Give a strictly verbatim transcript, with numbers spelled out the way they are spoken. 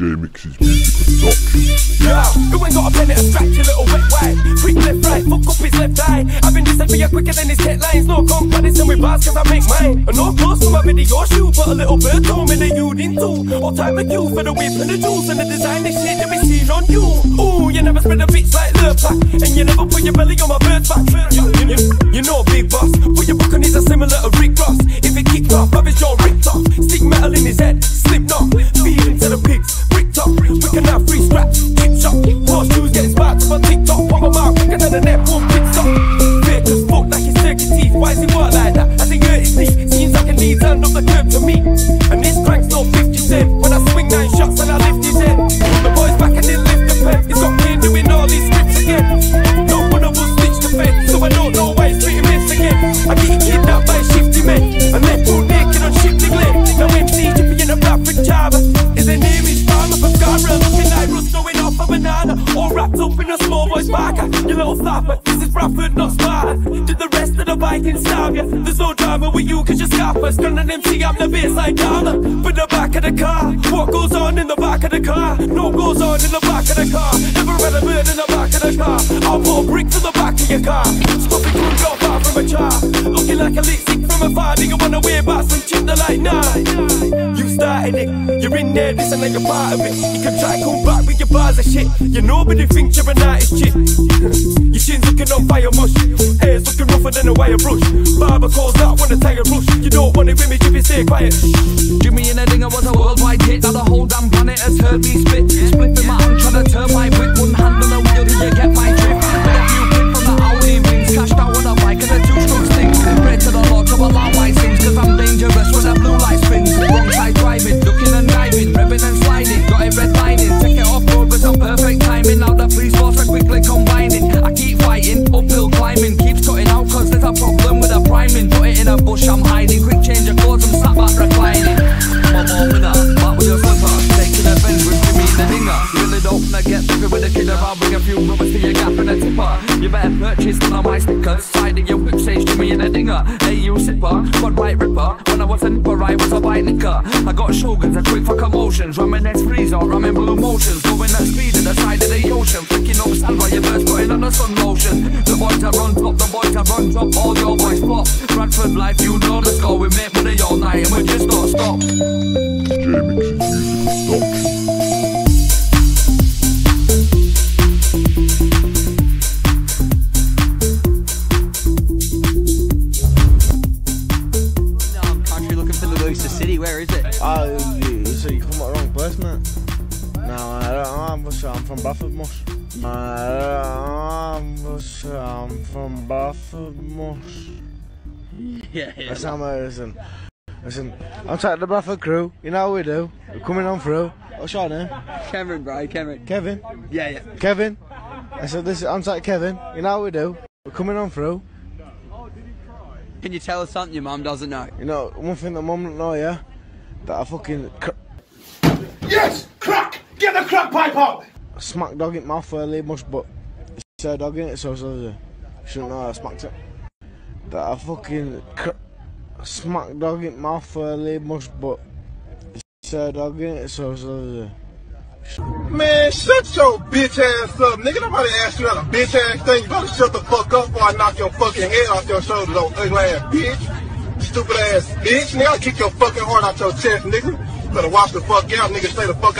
D J mixes music with doctors. Yo, who ain't got a pen at a scratch, a little wet white? Quick left right, fuck up his left eye. I've been dissing for you quicker than his cat lines. No confidence in with bars cause I make mine. And no clothes for my video shoot, but a little bird told me that you'd into all time with you for the whip and the jewels and the design. This shit that we seen on you. Ooh, you never spread a bitch like Lurpak, and you never put your belly on my bird's back. You, you, you know a big boss, but your buck on is a similar to Rick Ross. If it kicked off, I've been all ripped off. Stick metal in his head, slip knock, feed him to the pigs, ripped off. We can have free scraps, tip shop. Horseshoes getting sparked up on TikTok. One more mouth quicker than a net, one pit stop. Fake as fuck like his turkey teeth. Why does he work like that? I think hurt his knee. Seems like a knee turned up the curb to me. And this crank's not fifty cent. When I swing nine shots and I lift his head, the boy's back and they lift the pen. He's got me doing all these scripts again. No one of us ditch the bed, so I don't know why he's treating myths again. I get kidnapped by shifty men and let go naked on shifty glare. Now M C Jippy in a Blackford Java. His name is Farmer Pagara, looking like Russ going off a banana, all wrapped up in a small boy's marker. You little flapper, this is Bradford, not Sparta. Did the rest of the Vikings starve ya? There's no drama with you cause you're scarpers. Gun an M C, I'm the bass like Carla. But the back of the car, what goes on in the back of the car? No goes on in the back of the car. Never read a bird in the back of the car. I'll put a brick to the back of your car. Stop it, couldn't go far from a char. Looking like a lick sick from afar. Nigga wanna wear by some chip the like nah. You started it, you're in there, this and that you're part of it. You can try come back with your bars of shit. You nobody thinks you're an artist shit. Your shin's looking on fire mush, hair's looking rougher than a wire brush. Barber calls out when a tire rush. You don't want it with me if you stay quiet. Jimmy and a dinger was a worldwide hit. Now the whole damn planet has heard me spit. Spliffing my own trying to turn my whip. One hand on the wheel till you get my drift. With a few quid from the Audi wings, cashed out on a bike and a two-stroke sting. Pray to the Lord to allow my sins, cause I'm dangerous when the blue light spins. Wrong side driving, looking and diving, revving and sliding, got it redlining. Take it off road with some perfect timing. Now the police force are quickly combining. I keep fighting, uphill climbing, keeps cutting out cause there's a problem with the priming. Put it in a bush, I'm hiding, quick change of course, I'm sat back reclining. I'm all with that, back with your slipper, taking offense with Jimmy the dinger. You really don't wanna get thicker with a kid around. Bring a few rubbers to your gap and a tipper. You better purchase none of my stickers. Siding your whip says Jimmy and a dinger. Hey you sipper, quad white ripper. When I was a nipper I was a bite nicker. I got shogans, a quick for commotions. Ramming next freezer, ramming blue motions. Going at speed at the side of the ocean. Flicking up sand while your bird's putting on the sun motion. The boys are on top, the boys are on top. All your boys pop, Bradford life, you know the score. We make money all night and we just don't stop. D J mixes music with doctors. From Bradford Mush. I'm from Bradford Mush. Yeah, yeah. That's Sam Harrison. Listen, I'm tired of the Bradford crew. You know how we do. We're coming on through. What's your name? Kevin, bro. Kevin. Kevin? Yeah, yeah. Kevin? I said, this, I'm tired of Kevin. You know how we do. We're coming on through. Can you tell us something your mum doesn't know? You know, one thing that mum doesn't know, yeah? That I fucking. Cr yes! Crack! Get the crack pipe out! Smack dog in mouth early, much, but it's her dog in it, so so shouldn't know I smacked it. That I fucking cr smack dog in mouth early, much, but it's her dog in it, so so man, shut your bitch ass up, nigga. Nobody asked you that a bitch ass thing. You better shut the fuck up or I knock your fucking head off your shoulders, old ugly ass bitch, stupid ass bitch. Nigga, I'll kick your fucking heart out your chest, nigga. Better watch the fuck out, nigga. Stay the fuck out.